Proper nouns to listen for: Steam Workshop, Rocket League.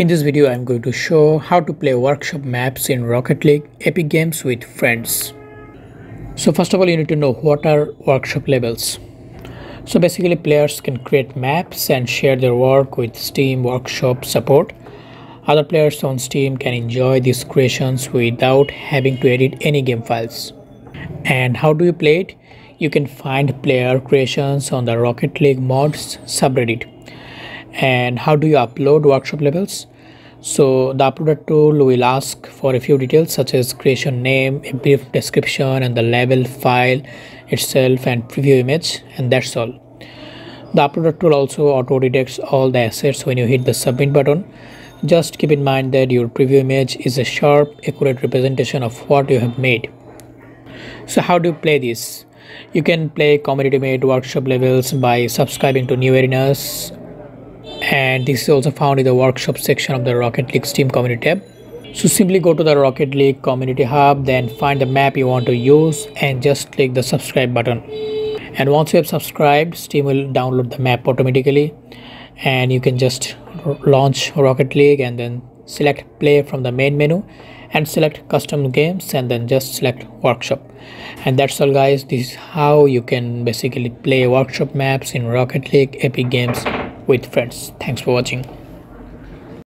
In this video, I'm going to show how to play workshop maps in Rocket League Epic Games with friends. So first of all, you need to know what are workshop levels. So basically, players can create maps and share their work with Steam Workshop support. Other players on Steam can enjoy these creations without having to edit any game files. And how do you play it? You can find player creations on the Rocket League mods subreddit. And how do you upload workshop levels? So the uploader tool will ask for a few details such as creation name, a brief description, and the level file itself and preview image, and that's all. The uploader tool also auto detects all the assets when you hit the submit button. Just keep in mind that your preview image is a sharp, accurate representation of what you have made. So how do you play this? You can play community made workshop levels by subscribing to new arenas, and this is also found in the workshop section of the Rocket League Steam community tab. So simply go to the Rocket League community hub, then find the map you want to use and just click the subscribe button. And once you have subscribed, Steam will download the map automatically, and you can just launch Rocket League and then select play from the main menu and select custom games and then just select workshop. And that's all, guys. This is how you can basically play workshop maps in Rocket League Epic Games with friends. Thanks for watching.